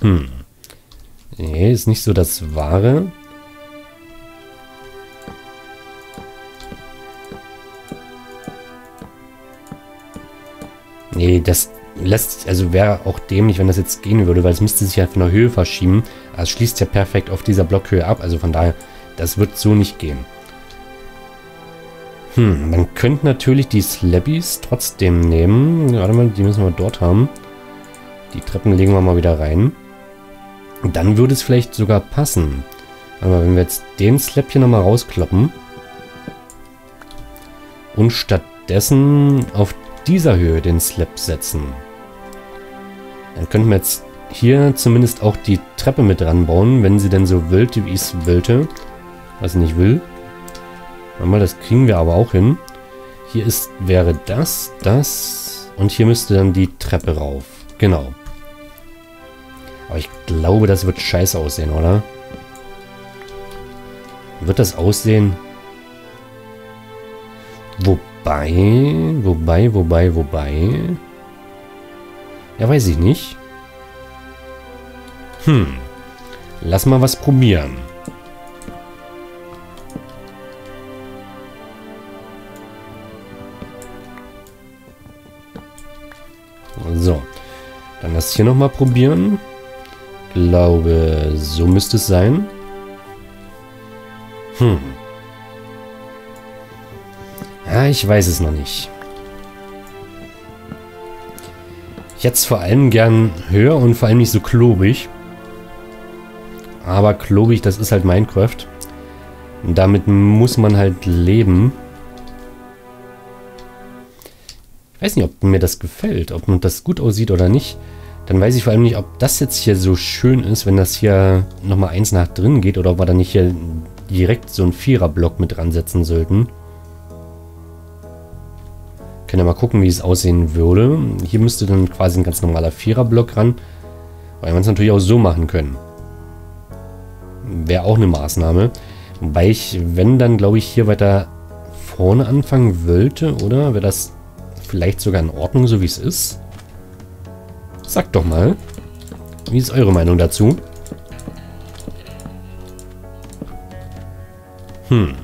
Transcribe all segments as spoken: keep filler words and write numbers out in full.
Hm. Nee, ist nicht so das Wahre. Nee, das lässt, also wäre auch dämlich, wenn das jetzt gehen würde, weil es müsste sich ja von der Höhe verschieben. Also es schließt ja perfekt auf dieser Blockhöhe ab, also von daher, das wird so nicht gehen. Hm, man könnte natürlich die Slabbies trotzdem nehmen. Warte mal, die müssen wir dort haben. Die Treppen legen wir mal wieder rein. Dann würde es vielleicht sogar passen. Aber wenn wir jetzt den Slab hier nochmal rauskloppen und stattdessen auf dieser Höhe den Slab setzen, dann könnten wir jetzt hier zumindest auch die Treppe mit ranbauen, wenn sie denn so wild wie ich es wollte, was ich nicht will. Mal, das kriegen wir aber auch hin. Hier ist, wäre das, das und hier müsste dann die Treppe rauf. Genau. Aber ich glaube, das wird scheiße aussehen, oder? Wird das aussehen? Wobei, wobei, wobei, wobei... Ja, weiß ich nicht. Hm. Lass mal was probieren. So, dann das hier nochmal probieren. Glaube, so müsste es sein. Hm. Ja, ich weiß es noch nicht. Ich hätte es vor allem gern höher und vor allem nicht so klobig. Aber klobig, das ist halt Minecraft. Und damit muss man halt leben. Ich weiß nicht, ob mir das gefällt, ob man das gut aussieht oder nicht. Dann weiß ich vor allem nicht, ob das jetzt hier so schön ist, wenn das hier nochmal eins nach drin geht oder ob wir dann nicht hier direkt so einen Viererblock mit dran setzen sollten. Können wir mal gucken, wie es aussehen würde. Hier müsste dann quasi ein ganz normaler Viererblock ran, weil wir es natürlich auch so machen können. Wäre auch eine Maßnahme. Wobei ich, wenn dann, glaube ich, hier weiter vorne anfangen wollte, oder? Wäre das vielleicht sogar in Ordnung, so wie es ist? Sagt doch mal, wie ist eure Meinung dazu? Hm.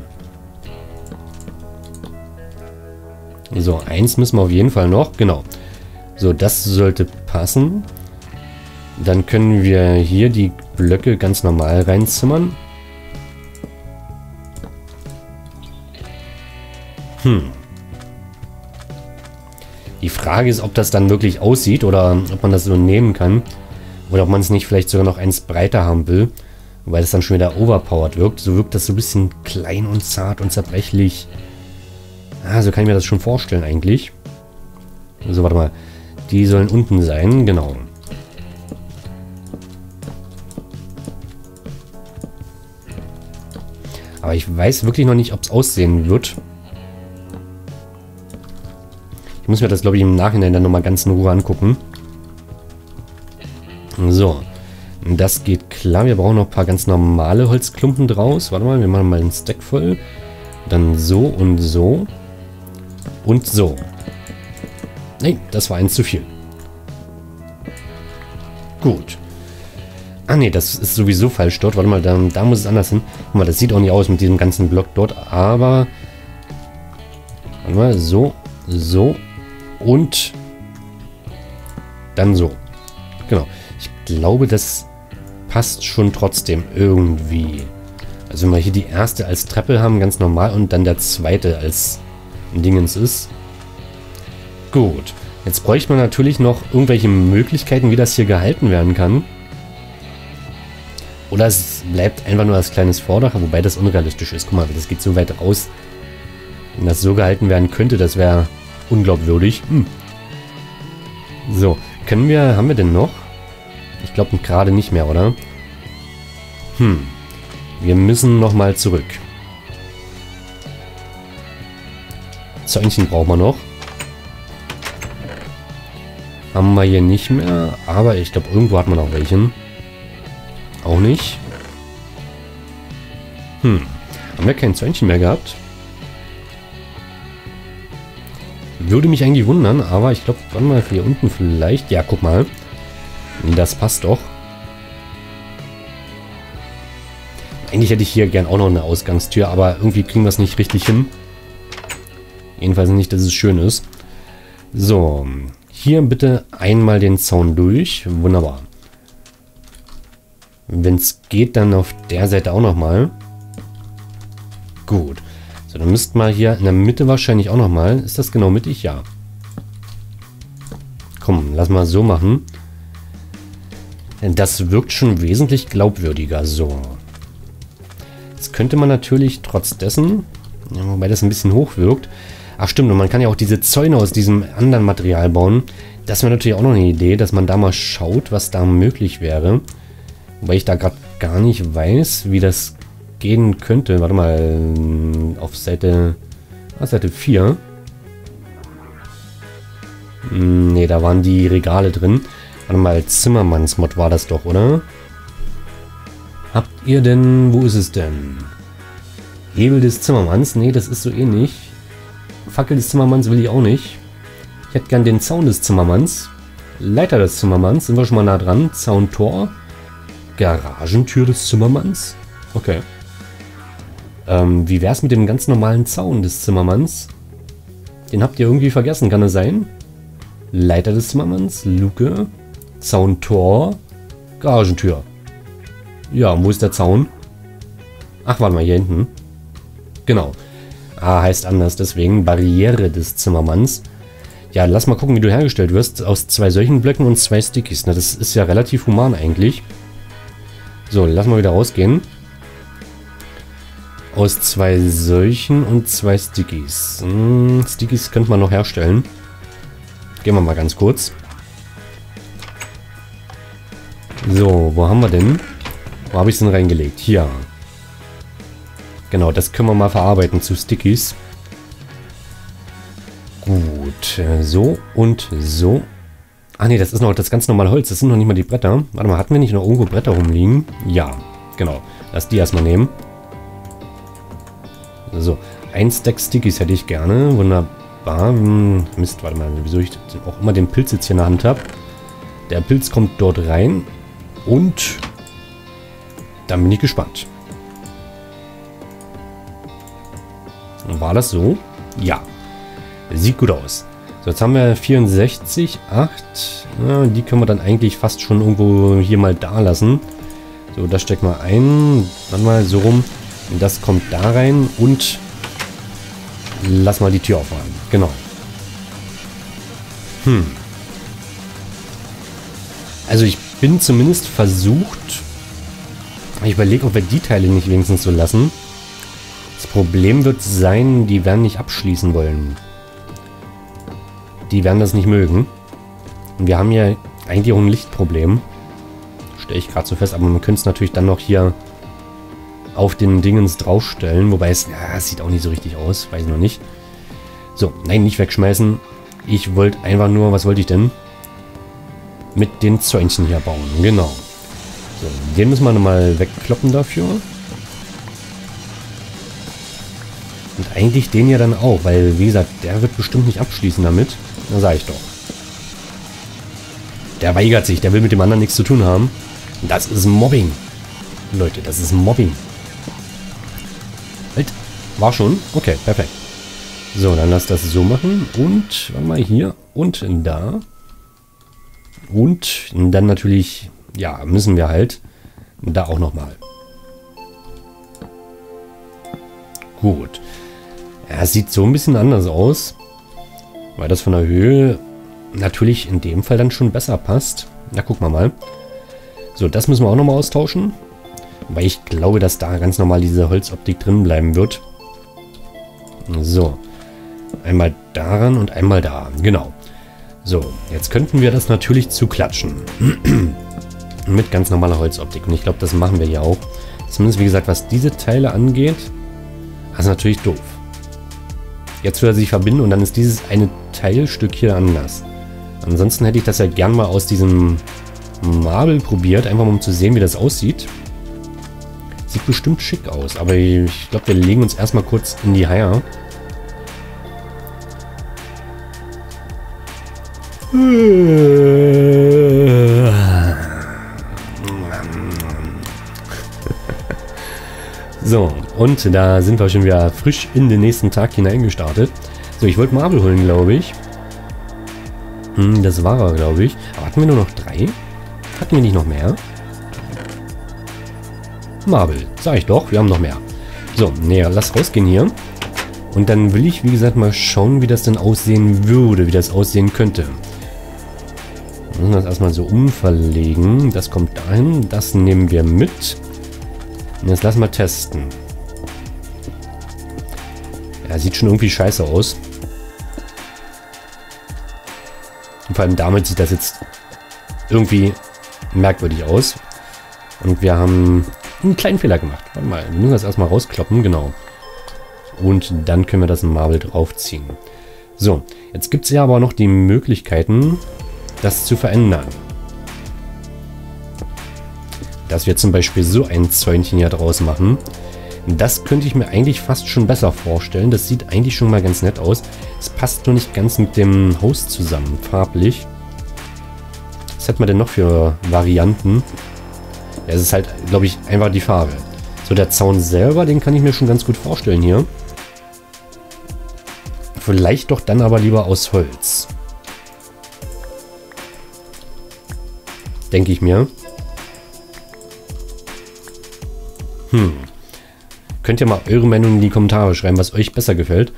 So, eins müssen wir auf jeden Fall noch, genau. So, das sollte passen. Dann können wir hier die Blöcke ganz normal reinzimmern. Hm. Die Frage ist, ob das dann wirklich aussieht oder ob man das so nehmen kann. Oder ob man es nicht vielleicht sogar noch eins breiter haben will, weil es dann schon wieder overpowered wirkt. So wirkt das so ein bisschen klein und zart und zerbrechlich. Ah, so kann ich mir das schon vorstellen eigentlich. So, warte mal. Die sollen unten sein, genau. Aber ich weiß wirklich noch nicht, ob es aussehen wird. Ich muss mir das, glaube ich, im Nachhinein dann nochmal ganz in Ruhe angucken. So. Das geht klar. Wir brauchen noch ein paar ganz normale Holzklumpen draus. Warte mal, wir machen mal einen Stack voll. Dann so und so. Und so. Nee, das war eins zu viel. Gut. Ah ne, das ist sowieso falsch dort. Warte mal, da, da muss es anders hin. Guck mal, das sieht auch nicht aus mit diesem ganzen Block dort. Aber... Warte mal, so. So. Und dann so. Genau. Ich glaube, das passt schon trotzdem irgendwie. Also wenn wir hier die erste als Treppe haben, ganz normal, und dann der zweite als Dingens ist. Gut. Jetzt bräuchte man natürlich noch irgendwelche Möglichkeiten, wie das hier gehalten werden kann. Oder es bleibt einfach nur als kleines Vordach, wobei das unrealistisch ist. Guck mal, das geht so weit raus. Wenn das so gehalten werden könnte, das wäre unglaubwürdig. Hm. So, können wir, haben wir denn noch? Ich glaube gerade nicht mehr, oder? Hm. Wir müssen nochmal zurück. Zäunchen brauchen wir noch. Haben wir hier nicht mehr, aber ich glaube irgendwo hat man noch welchen. Auch nicht. Hm. Haben wir kein Zäunchen mehr gehabt? Würde mich eigentlich wundern, aber ich glaube, warte mal, hier unten vielleicht. Ja, guck mal. Das passt doch. Eigentlich hätte ich hier gern auch noch eine Ausgangstür, aber irgendwie kriegen wir es nicht richtig hin. Jedenfalls nicht, dass es schön ist. So, hier bitte einmal den Zaun durch. Wunderbar. Wenn es geht, dann auf der Seite auch nochmal. Gut. So, dann müssten wir hier in der Mitte wahrscheinlich auch nochmal. Ist das genau mittig? Ja. Komm, lass mal so machen. Das wirkt schon wesentlich glaubwürdiger. So. Jetzt könnte man natürlich trotz dessen, wobei das ein bisschen hoch wirkt. Ach stimmt, und man kann ja auch diese Zäune aus diesem anderen Material bauen. Das wäre natürlich auch noch eine Idee, dass man da mal schaut, was da möglich wäre. Wobei ich da gerade gar nicht weiß, wie das gehen könnte. Warte mal, auf Seite, auf Seite vier. Ne, da waren die Regale drin. Warte mal, Zimmermannsmod war das doch, oder? Habt ihr denn, wo ist es denn? Hebel des Zimmermanns? Ne, das ist so ähnlich. Fackel des Zimmermanns will ich auch nicht. Ich hätte gern den Zaun des Zimmermanns. Leiter des Zimmermanns, sind wir schon mal nah dran. Zauntor. Garagentür des Zimmermanns? Okay. Ähm, wie wär's mit dem ganz normalen Zaun des Zimmermanns? Den habt ihr irgendwie vergessen, kann das sein? Leiter des Zimmermanns, Luke, Zauntor, Garagentür. Ja, und wo ist der Zaun? Ach, warte mal, hier hinten. Genau. Ah, heißt anders, deswegen Barriere des Zimmermanns. Ja, lass mal gucken, wie du hergestellt wirst. Aus zwei solchen Blöcken und zwei Stickies. Na, das ist ja relativ human eigentlich. So, lass mal wieder rausgehen. Aus zwei solchen und zwei Stickies. Hm, Stickies könnte man noch herstellen. Gehen wir mal ganz kurz. So, wo haben wir denn? Wo habe ich es denn reingelegt? Hier. Genau, das können wir mal verarbeiten zu Stickies. Gut, so und so. Ah ne, das ist noch das ganz normale Holz. Das sind noch nicht mal die Bretter. Warte mal, hatten wir nicht noch irgendwo Bretter rumliegen? Ja, genau. Lass die erstmal nehmen. So, ein Stack Stickies hätte ich gerne. Wunderbar. Mist, warte mal, wieso ich auch immer den Pilz jetzt hier in der Hand habe. Der Pilz kommt dort rein. Und dann bin ich gespannt. War das so? Ja. Sieht gut aus. So, jetzt haben wir vierundsechzig, acht. Ja, die können wir dann eigentlich fast schon irgendwo hier mal da lassen. So, das steckt mal ein. Dann mal so rum. Und das kommt da rein. Und lass mal die Tür aufmachen. Genau. Hm. Also ich bin zumindest versucht... Ich überlege, ob wir die Teile nicht wenigstens so lassen. Das Problem wird sein, die werden nicht abschließen wollen. Die werden das nicht mögen. Und wir haben ja eigentlich auch ein Lichtproblem. Stelle ich gerade so fest. Aber man könnte es natürlich dann noch hier auf den Dingens draufstellen. Wobei es, ja, es sieht auch nicht so richtig aus. Weiß ich noch nicht. So, nein, nicht wegschmeißen. Ich wollte einfach nur, was wollte ich denn? Mit den Zäunchen hier bauen. Genau. So, den müssen wir nochmal wegkloppen dafür. Und eigentlich den ja dann auch, weil, wie gesagt, der wird bestimmt nicht abschließen damit. Na, sag ich doch. Der weigert sich, der will mit dem anderen nichts zu tun haben. Das ist Mobbing. Leute, das ist Mobbing. Halt, war schon? Okay, perfekt. So, dann lass das so machen. Und, warte mal, hier und da. Und dann natürlich, ja, müssen wir halt da auch nochmal. Gut. Ja, es sieht so ein bisschen anders aus, weil das von der Höhe natürlich in dem Fall dann schon besser passt. Na, gucken wir mal. So, das müssen wir auch nochmal austauschen, weil ich glaube, dass da ganz normal diese Holzoptik drin bleiben wird. So, einmal daran und einmal da, genau. So, jetzt könnten wir das natürlich zuklatschen mit ganz normaler Holzoptik und ich glaube, das machen wir hier auch. Zumindest, wie gesagt, was diese Teile angeht. Das ist natürlich doof. Jetzt würde er sich verbinden und dann ist dieses eine Teilstück hier anders. Ansonsten hätte ich das ja gern mal aus diesem Marble probiert, einfach mal um zu sehen, wie das aussieht. Sieht bestimmt schick aus, aber ich glaube, wir legen uns erstmal kurz in die Eier. So, und da sind wir schon wieder frisch in den nächsten Tag hineingestartet. So, ich wollte Marble holen, glaube ich. Hm, das war er, glaube ich. Aber hatten wir nur noch drei? Hatten wir nicht noch mehr? Marble, sag ich doch, wir haben noch mehr. So, naja, lass rausgehen hier. Und dann will ich, wie gesagt, mal schauen, wie das denn aussehen würde, wie das aussehen könnte. Wir müssen das erstmal so umverlegen. Das kommt dahin, das nehmen wir mit. Und jetzt lass mal testen. Ja, sieht schon irgendwie scheiße aus. Und vor allem damit sieht das jetzt irgendwie merkwürdig aus. Und wir haben einen kleinen Fehler gemacht. Warte mal, wir müssen das erstmal rauskloppen, genau. Und dann können wir das Marble draufziehen. So, jetzt gibt es ja aber noch die Möglichkeiten, das zu verändern. Dass wir zum Beispiel so ein Zäunchen hier draus machen. Das könnte ich mir eigentlich fast schon besser vorstellen. Das sieht eigentlich schon mal ganz nett aus. Es passt nur nicht ganz mit dem Haus zusammen, farblich. Was hat man denn noch für Varianten? Ja, es ist halt, glaube ich, einfach die Farbe. So, der Zaun selber, den kann ich mir schon ganz gut vorstellen hier. Vielleicht doch dann aber lieber aus Holz. Denke ich mir. Hm. Könnt ihr mal eure Meinung in die Kommentare schreiben, was euch besser gefällt.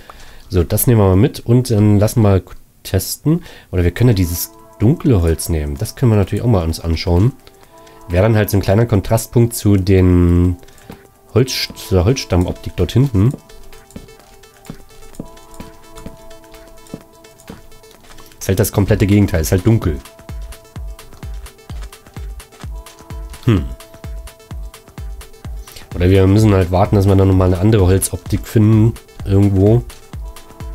So, das nehmen wir mal mit und dann lassen wir mal testen. Oder wir können ja dieses dunkle Holz nehmen. Das können wir natürlich auch mal uns anschauen. Wäre dann halt so ein kleiner Kontrastpunkt zu den Holz, zur Holzstammoptik dort hinten. Ist halt das komplette Gegenteil, ist halt dunkel. Hm. Oder wir müssen halt warten, dass wir dann nochmal eine andere Holzoptik finden, irgendwo.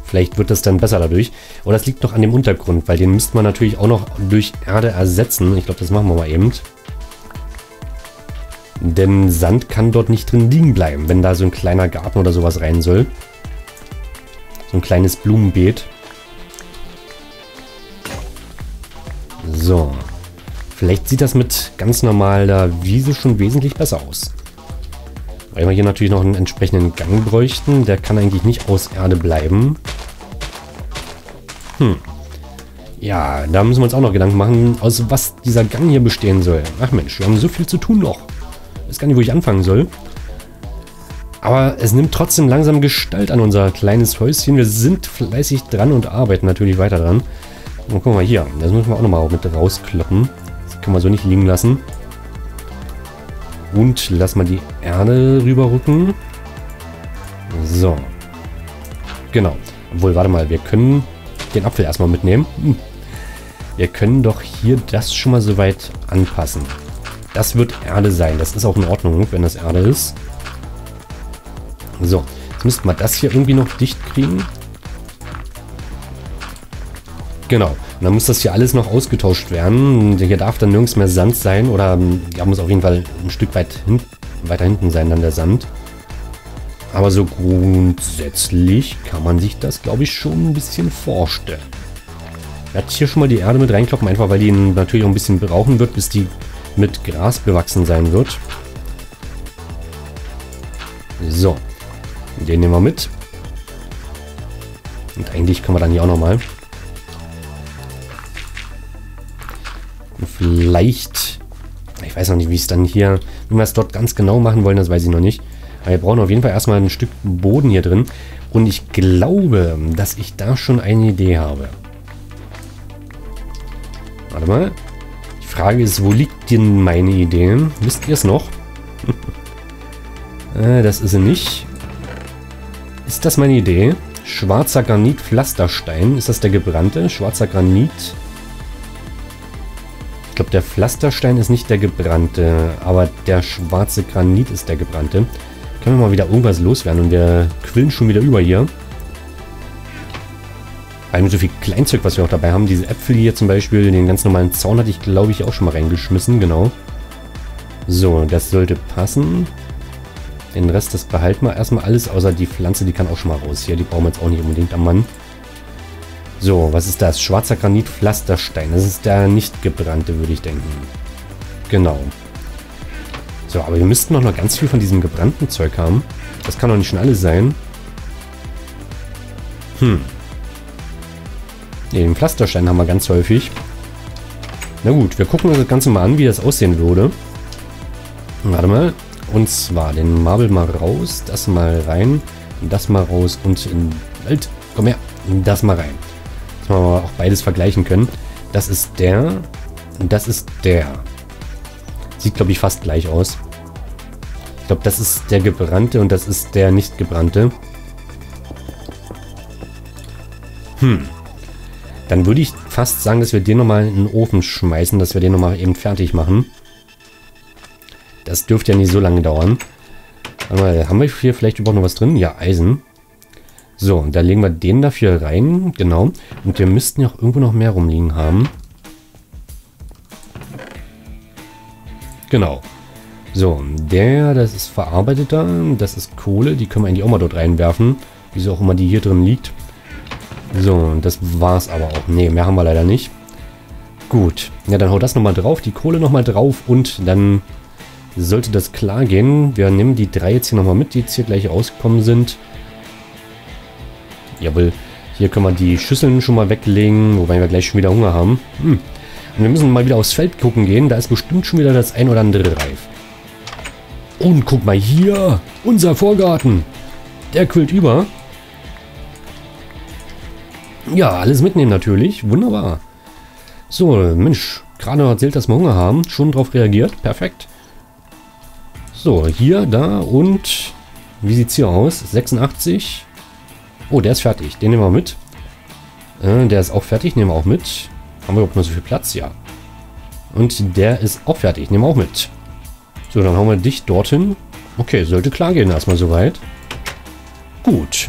Vielleicht wird das dann besser dadurch. Oder es liegt noch an dem Untergrund, weil den müsste man natürlich auch noch durch Erde ersetzen. Ich glaube, das machen wir mal eben. Denn Sand kann dort nicht drin liegen bleiben, wenn da so ein kleiner Garten oder sowas rein soll. So ein kleines Blumenbeet. So. Vielleicht sieht das mit ganz normaler Wiese schon wesentlich besser aus. Weil wir hier natürlich noch einen entsprechenden Gang bräuchten. Der kann eigentlich nicht aus Erde bleiben. Hm. Ja, da müssen wir uns auch noch Gedanken machen, aus was dieser Gang hier bestehen soll. Ach Mensch, wir haben so viel zu tun noch. Ich weiß gar nicht, wo ich anfangen soll. Aber es nimmt trotzdem langsam Gestalt an unser kleines Häuschen. Wir sind fleißig dran und arbeiten natürlich weiter dran. Und guck mal hier, das müssen wir auch nochmal mit rauskloppen. Das kann man so nicht liegen lassen. Und lass mal die Erde rüberrücken. So. Genau. Obwohl, warte mal, wir können den Apfel erstmal mitnehmen. Wir können doch hier das schon mal soweit anpassen. Das wird Erde sein. Das ist auch in Ordnung, wenn das Erde ist. So. Jetzt müssten wir das hier irgendwie noch dicht kriegen. Genau. Und dann muss das hier alles noch ausgetauscht werden. Hier darf dann nirgends mehr Sand sein. Oder ja, muss auf jeden Fall ein Stück weit hin, weiter hinten sein, dann der Sand. Aber so grundsätzlich kann man sich das, glaube ich, schon ein bisschen vorstellen. Ich werde hier schon mal die Erde mit reinkloppen, einfach weil die natürlich auch ein bisschen brauchen wird, bis die mit Gras bewachsen sein wird. So. Den nehmen wir mit. Und eigentlich können wir dann hier auch nochmal. Vielleicht, ich weiß noch nicht, wie es dann hier, wenn wir es dort ganz genau machen wollen, das weiß ich noch nicht. Aber wir brauchen auf jeden Fall erstmal ein Stück Boden hier drin. Und ich glaube, dass ich da schon eine Idee habe. Warte mal. Die Frage ist, wo liegt denn meine Idee? Wisst ihr es noch? äh, das ist sie nicht. Ist das meine Idee? Schwarzer Granit, Pflasterstein. Ist das der gebrannte? Schwarzer Granit. Ich glaube, der Pflasterstein ist nicht der gebrannte, aber der schwarze Granit ist der gebrannte. Können wir mal wieder irgendwas loswerden und wir quillen schon wieder über hier. Weil so viel Kleinzeug, was wir auch dabei haben. Diese Äpfel hier zum Beispiel, den ganz normalen Zaun hatte ich, glaube ich, auch schon mal reingeschmissen. Genau. So, das sollte passen. Den Rest, das behalten wir erstmal alles, außer die Pflanze, die kann auch schon mal raus. Hier, die brauchen wir jetzt auch nicht unbedingt am Mann. So, was ist das? Schwarzer Granit, Pflasterstein. Das ist der nicht gebrannte, würde ich denken. Genau. So, aber wir müssten doch noch ganz viel von diesem gebrannten Zeug haben. Das kann doch nicht schon alles sein. Hm. Ne, den Pflasterstein haben wir ganz häufig. Na gut, wir gucken uns das Ganze mal an, wie das aussehen würde. Warte mal. Und zwar den Marble mal raus, das mal rein, das mal raus und in Welt, komm her, das mal rein. Dass wir auch beides vergleichen können. Das ist der und das ist der. Sieht, glaube ich, fast gleich aus. Ich glaube, das ist der gebrannte und das ist der nicht gebrannte. Hm. Dann würde ich fast sagen, dass wir den nochmal in den Ofen schmeißen, dass wir den nochmal eben fertig machen. Das dürfte ja nicht so lange dauern. Aber haben wir hier vielleicht überhaupt noch was drin? Ja, Eisen. So, und da legen wir den dafür rein. Genau. Und wir müssten ja auch irgendwo noch mehr rumliegen haben. Genau. So, der, das ist verarbeiteter, das ist Kohle, die können wir eigentlich auch mal dort reinwerfen. Wieso auch immer die hier drin liegt. So, und das war's aber auch. Ne, mehr haben wir leider nicht. Gut, ja, dann haut das nochmal drauf, die Kohle nochmal drauf und dann sollte das klar gehen. Wir nehmen die drei jetzt hier nochmal mit, die jetzt hier gleich rausgekommen sind. Jawohl, hier können wir die Schüsseln schon mal weglegen, wobei wir gleich schon wieder Hunger haben. Hm. Und wir müssen mal wieder aufs Feld gucken gehen. Da ist bestimmt schon wieder das ein oder andere reif. Und guck mal hier. Unser Vorgarten. Der quillt über. Ja, alles mitnehmen natürlich. Wunderbar. So, Mensch. Gerade erzählt, dass wir Hunger haben. Schon drauf reagiert. Perfekt. So, hier, da und... Wie sieht's hier aus? sechsundachtzig. Oh, der ist fertig. Den nehmen wir mit. Äh, der ist auch fertig. Nehmen wir auch mit. Haben wir überhaupt nur so viel Platz? Ja. Und der ist auch fertig. Nehmen wir auch mit. So, dann hauen wir dich dorthin. Okay, sollte klar gehen erstmal soweit. Gut.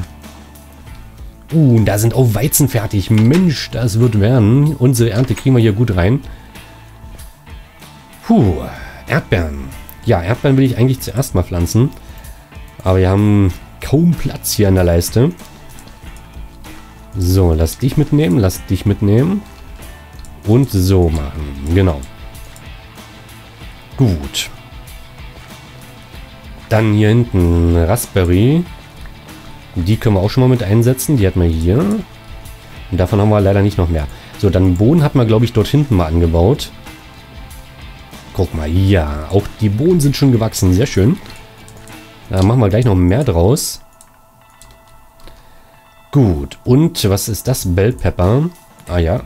Uh, und da sind auch Weizen fertig. Mensch, das wird werden. Unsere Ernte kriegen wir hier gut rein. Puh, Erdbeeren. Ja, Erdbeeren will ich eigentlich zuerst mal pflanzen. Aber wir haben kaum Platz hier an der Leiste. So, lass dich mitnehmen, lass dich mitnehmen. Und so machen. Genau. Gut. Dann hier hinten Raspberry. Die können wir auch schon mal mit einsetzen. Die hatten wir hier. Und davon haben wir leider nicht noch mehr. So, dann Bohnen hat man, glaube ich, dort hinten mal angebaut. Guck mal, ja. Auch die Bohnen sind schon gewachsen. Sehr schön. Da machen wir gleich noch mehr draus. Gut. Und was ist das? Bell Pepper. Ah ja.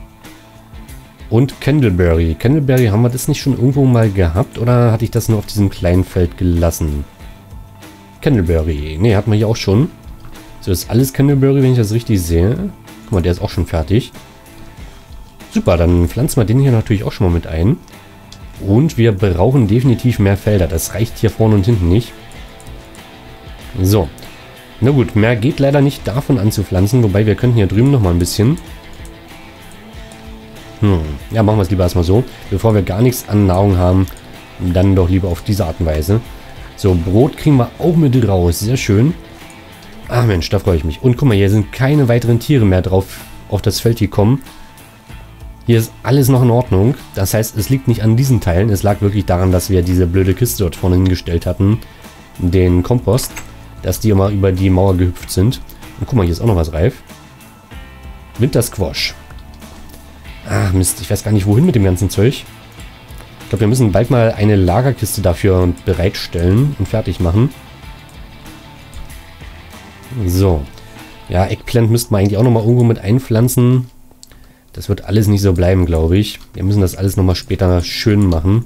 Und Candleberry. Candleberry, haben wir das nicht schon irgendwo mal gehabt? Oder hatte ich das nur auf diesem kleinen Feld gelassen? Candleberry. Ne, hatten wir hier auch schon. So, das ist alles Candleberry, wenn ich das richtig sehe. Guck mal, der ist auch schon fertig. Super, dann pflanzen wir den hier natürlich auch schon mal mit ein. Und wir brauchen definitiv mehr Felder. Das reicht hier vorne und hinten nicht. So. Na gut, mehr geht leider nicht davon anzupflanzen. Wobei, wir könnten hier drüben nochmal ein bisschen... Hm. Ja, machen wir es lieber erstmal so. Bevor wir gar nichts an Nahrung haben, dann doch lieber auf diese Art und Weise. So, Brot kriegen wir auch mit raus. Sehr schön. Ach Mensch, da freue ich mich. Und guck mal, hier sind keine weiteren Tiere mehr drauf auf das Feld gekommen. Hier ist alles noch in Ordnung. Das heißt, es liegt nicht an diesen Teilen. Es lag wirklich daran, dass wir diese blöde Kiste dort vorne hingestellt hatten. Den Kompost. Dass die immer über die Mauer gehüpft sind. Und guck mal, hier ist auch noch was reif. Wintersquash. Ach Mist, ich weiß gar nicht, wohin mit dem ganzen Zeug. Ich glaube, wir müssen bald mal eine Lagerkiste dafür bereitstellen und fertig machen. So. Ja, Eggplant müssten wir eigentlich auch nochmal irgendwo mit einpflanzen. Das wird alles nicht so bleiben, glaube ich. Wir müssen das alles nochmal später schön machen.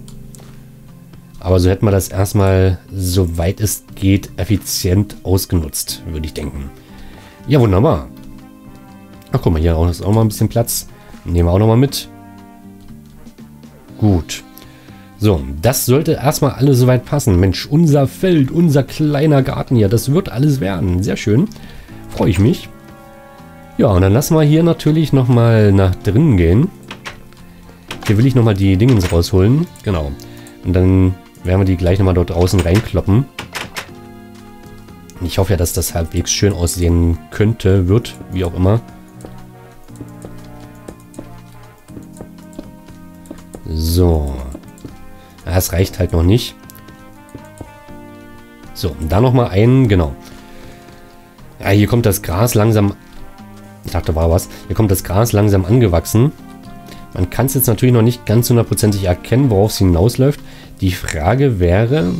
Aber so hätten wir das erstmal, soweit es geht, effizient ausgenutzt, würde ich denken. Ja, wunderbar. Ach, guck mal, hier ist auch noch mal ein bisschen Platz. Nehmen wir auch nochmal mit. Gut. So, das sollte erstmal alles soweit passen. Mensch, unser Feld, unser kleiner Garten hier, das wird alles werden. Sehr schön. Freue ich mich. Ja, und dann lassen wir hier natürlich nochmal nach drinnen gehen. Hier will ich nochmal die Dingens rausholen. Genau. Und dann werden wir die gleich nochmal dort draußen reinkloppen. Ich hoffe ja, dass das halbwegs schön aussehen könnte, wird, wie auch immer. So. Das reicht halt noch nicht. So, und da nochmal einen, genau. Ja, hier kommt das Gras langsam... Ich dachte, da war was. Hier kommt das Gras langsam angewachsen. Man kann es jetzt natürlich noch nicht ganz hundertprozentig erkennen, worauf es hinausläuft. Die Frage wäre...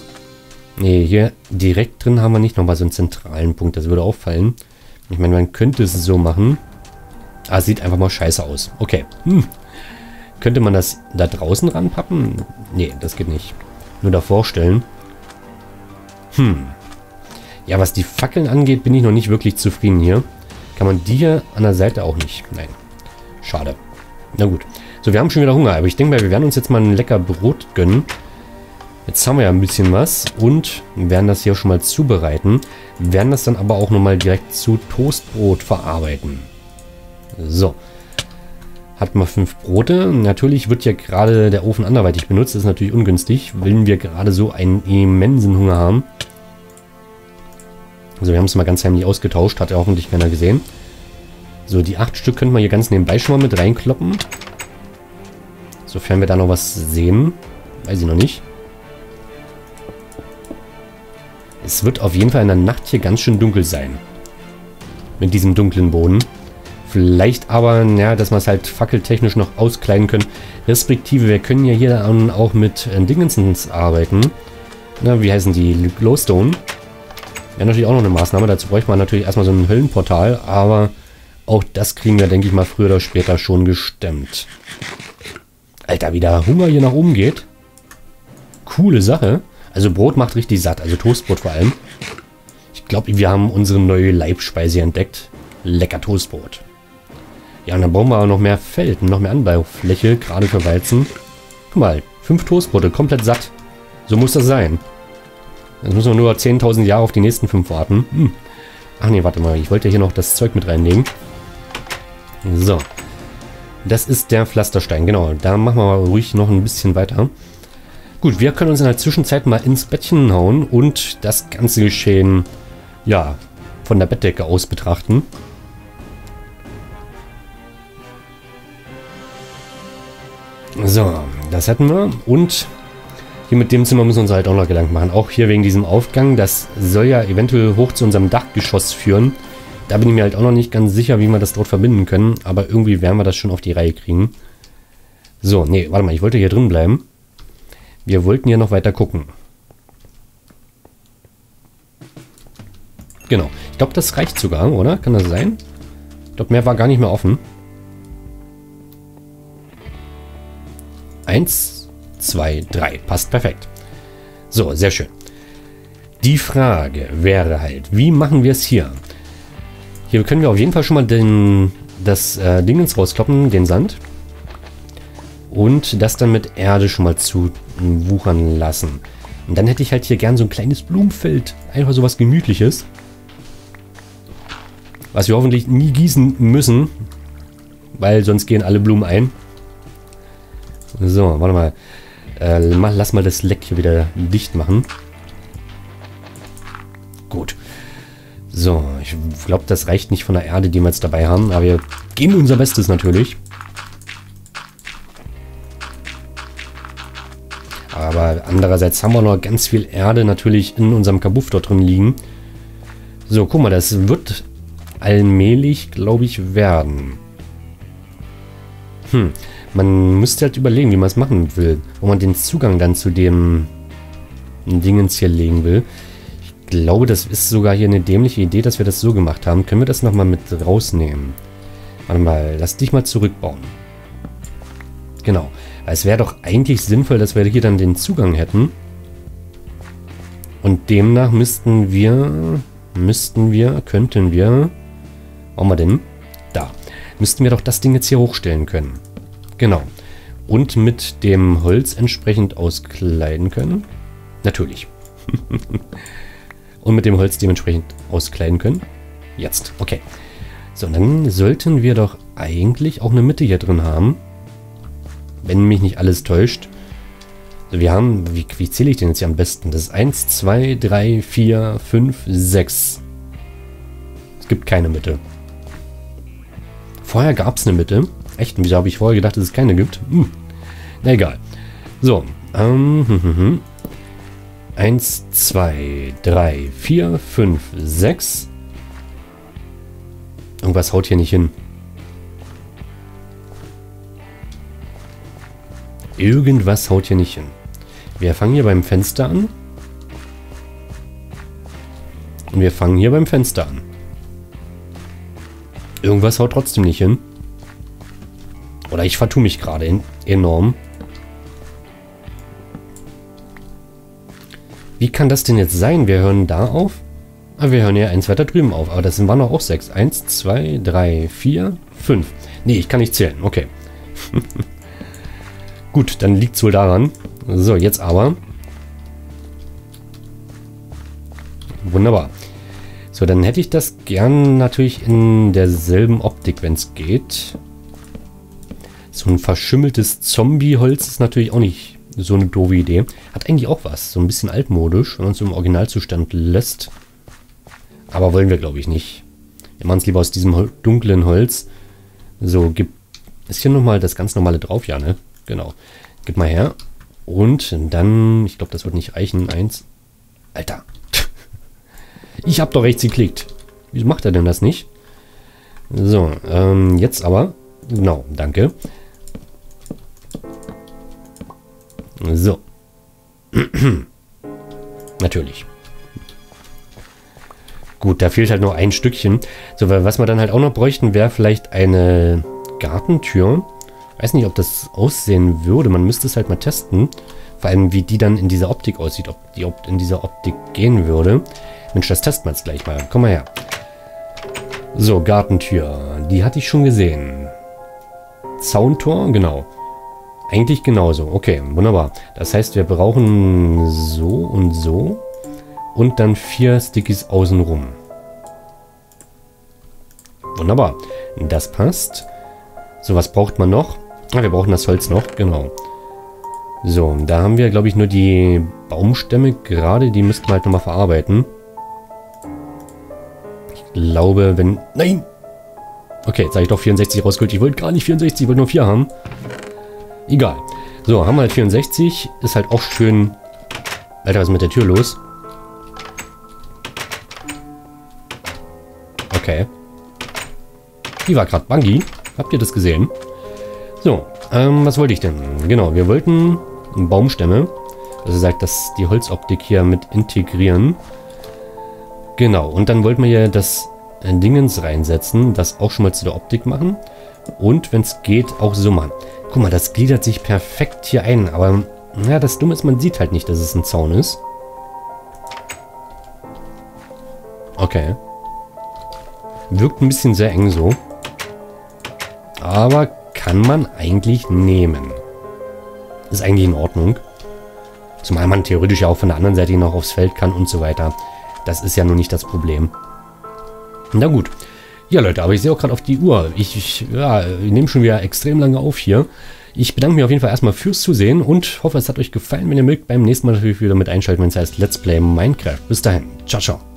Nee, hier direkt drin haben wir nicht nochmal so einen zentralen Punkt. Das würde auffallen. Ich meine, man könnte es so machen. Ah, sieht einfach mal scheiße aus. Okay. Hm. Könnte man das da draußen ranpappen? Nee, das geht nicht. Nur davor stellen. Hm. Ja, was die Fackeln angeht, bin ich noch nicht wirklich zufrieden hier. Kann man die hier an der Seite auch nicht. Nein. Schade. Na gut. So, wir haben schon wieder Hunger. Aber ich denke mal, wir werden uns jetzt mal ein lecker Brot gönnen. Jetzt haben wir ja ein bisschen was und werden das hier schon mal zubereiten. Werden das dann aber auch nochmal direkt zu Toastbrot verarbeiten. So. Hat mal fünf Brote. Natürlich wird ja gerade der Ofen anderweitig benutzt. Das ist natürlich ungünstig. Wollen wir gerade so einen immensen Hunger haben. Also wir haben es mal ganz heimlich ausgetauscht. Hat ja hoffentlich keiner gesehen. So, die acht Stück könnten wir hier ganz nebenbei schon mal mit reinkloppen. Sofern wir da noch was sehen. Weiß ich noch nicht. Es wird auf jeden Fall in der Nacht hier ganz schön dunkel sein. Mit diesem dunklen Boden. Vielleicht aber, ja, dass wir es halt fackeltechnisch noch auskleiden können. Respektive, wir können ja hier dann auch mit äh, Dingensens arbeiten. Na, wie heißen die? Glowstone. Wäre natürlich auch noch eine Maßnahme. Dazu bräuchte man natürlich erstmal so ein Höllenportal. Aber auch das kriegen wir, denke ich mal, früher oder später schon gestemmt. Alter, wie der Hunger hier nach oben geht. Coole Sache. Also Brot macht richtig satt. Also Toastbrot vor allem. Ich glaube, wir haben unsere neue Leibspeise entdeckt. Lecker Toastbrot. Ja, und dann brauchen wir auch noch mehr Feld und noch mehr Anbaufläche, gerade für Weizen. Guck mal, fünf Toastbrote, komplett satt. So muss das sein. Jetzt müssen wir nur zehntausend Jahre auf die nächsten fünf warten. Hm. Ach nee, warte mal, ich wollte hier noch das Zeug mit reinlegen. So. Das ist der Pflasterstein, genau. Da machen wir mal ruhig noch ein bisschen weiter. Gut, wir können uns in der Zwischenzeit mal ins Bettchen hauen und das ganze Geschehen, ja, von der Bettdecke aus betrachten. So, das hätten wir. Und hier mit dem Zimmer müssen wir uns halt auch noch Gedanken machen. Auch hier wegen diesem Aufgang. Das soll ja eventuell hoch zu unserem Dachgeschoss führen. Da bin ich mir halt auch noch nicht ganz sicher, wie wir das dort verbinden können. Aber irgendwie werden wir das schon auf die Reihe kriegen. So, nee, warte mal. Ich wollte hier drin bleiben. Wir wollten hier noch weiter gucken. Genau. Ich glaube, das reicht sogar, oder? Kann das sein? Ich glaube, mehr war gar nicht mehr offen. Eins, zwei, drei. Passt perfekt. So, sehr schön. Die Frage wäre halt, wie machen wir es hier? Hier können wir auf jeden Fall schon mal den, das äh, Dingens rauskloppen, den Sand. Und das dann mit Erde schon mal zu wuchern lassen. Und dann hätte ich halt hier gern so ein kleines Blumenfeld. Einfach sowas Gemütliches. Was wir hoffentlich nie gießen müssen. Weil sonst gehen alle Blumen ein. So, warte mal. Äh, lass mal das Leck hier wieder dicht machen. Gut. So, ich glaube, das reicht nicht von der Erde, die wir jetzt dabei haben. Aber wir geben unser Bestes natürlich. Aber andererseits haben wir noch ganz viel Erde natürlich in unserem Kabuff dort drin liegen. So, guck mal, das wird allmählich, glaube ich, werden. Hm. Man müsste halt überlegen, wie man es machen will. Ob man den Zugang dann zu dem Dingens hier legen will. Ich glaube, das ist sogar hier eine dämliche Idee, dass wir das so gemacht haben. Können wir das nochmal mit rausnehmen? Warte mal, lass dich mal zurückbauen. Genau. Es wäre doch eigentlich sinnvoll, dass wir hier dann den Zugang hätten. Und demnach müssten wir... Müssten wir... Könnten wir... Wo haben wir denn? Da. Müssten wir doch das Ding jetzt hier hochstellen können. Genau. Und mit dem Holz entsprechend auskleiden können. Natürlich. Und mit dem Holz dementsprechend auskleiden können. Jetzt. Okay. So, und dann sollten wir doch eigentlich auch eine Mitte hier drin haben. Wenn mich nicht alles täuscht. Also wir haben... Wie, wie zähle ich den jetzt hier am besten? Das ist eins, zwei, drei, vier, fünf, sechs. Es gibt keine Mitte. Vorher gab es eine Mitte. Echt? Wieso habe ich vorher gedacht, dass es keine gibt? Hm. Na egal. So. Ähm, hm, hm, hm. eins, zwei, drei, vier, fünf, sechs. Irgendwas haut hier nicht hin. Irgendwas haut hier nicht hin. Wir fangen hier beim Fenster an. Und wir fangen hier beim Fenster an. Irgendwas haut trotzdem nicht hin. Oder ich vertue mich gerade enorm. Wie kann das denn jetzt sein? Wir hören da auf. Aber wir hören ja eins weiter drüben auf. Aber das waren doch auch sechs. eins, zwei, drei, vier, fünf. Nee, ich kann nicht zählen. Okay. Gut, dann liegt es wohl daran. So, jetzt aber. Wunderbar. So, dann hätte ich das gern natürlich in derselben Optik, wenn es geht. So ein verschimmeltes Zombie-Holz ist natürlich auch nicht so eine doofe Idee. Hat eigentlich auch was. So ein bisschen altmodisch, wenn man es im Originalzustand lässt. Aber wollen wir, glaube ich, nicht. Wir machen es lieber aus diesem dunklen Holz. So, gib... Ist hier nochmal das ganz normale drauf? Ja, ne? Genau. Gib mal her. Und dann... Ich glaube, das wird nicht reichen. Eins. Alter. Ich habe doch rechts geklickt. Wieso macht er denn das nicht? So, ähm, jetzt aber. Genau, danke. So. Natürlich. Gut, da fehlt halt noch ein Stückchen. So, weil was wir dann halt auch noch bräuchten, wäre vielleicht eine Gartentür. Ich weiß nicht, ob das aussehen würde. Man müsste es halt mal testen. Vor allem, wie die dann in dieser Optik aussieht. Ob die in dieser Optik gehen würde. Mensch, das testen wir jetzt gleich mal. Komm mal her. So, Gartentür. Die hatte ich schon gesehen. Zauntor, genau. Eigentlich genauso. Okay, wunderbar. Das heißt, wir brauchen so und so. Und dann vier Stickies außenrum. Wunderbar. Das passt. So, was braucht man noch? Ah, wir brauchen das Holz noch. Genau. So, da haben wir, glaube ich, nur die Baumstämme gerade. Die müssten wir halt nochmal verarbeiten. Ich glaube, wenn... Nein! Okay, jetzt habe ich doch vierundsechzig rausgeholt. Ich wollte gar nicht vierundsechzig, ich wollte nur vier haben. Egal. So, haben wir halt vierundsechzig. Ist halt auch schön... Alter, was ist mit der Tür los? Okay. Die war gerade buggy. Habt ihr das gesehen? So, ähm, was wollte ich denn? Genau, wir wollten Baumstämme. Also sagt, dass die Holzoptik hier mit integrieren. Genau, und dann wollten wir ja das Dingens reinsetzen. Das auch schon mal zu der Optik machen. Und, wenn es geht, auch so machen. Guck mal, das gliedert sich perfekt hier ein. Aber, ja, das Dumme ist, man sieht halt nicht, dass es ein Zaun ist. Okay. Wirkt ein bisschen sehr eng so. Aber kann man eigentlich nehmen. Ist eigentlich in Ordnung. Zumal man theoretisch ja auch von der anderen Seite noch aufs Feld kann und so weiter. Das ist ja nun nicht das Problem. Na gut. Ja, Leute, aber ich sehe auch gerade auf die Uhr. Ich, ich, ja, ich nehme schon wieder extrem lange auf hier. Ich bedanke mich auf jeden Fall erstmal fürs Zusehen und hoffe, es hat euch gefallen. Wenn ihr mögt, beim nächsten Mal natürlich wieder mit einschalten, wenn es heißt Let's Play Minecraft. Bis dahin. Ciao, ciao.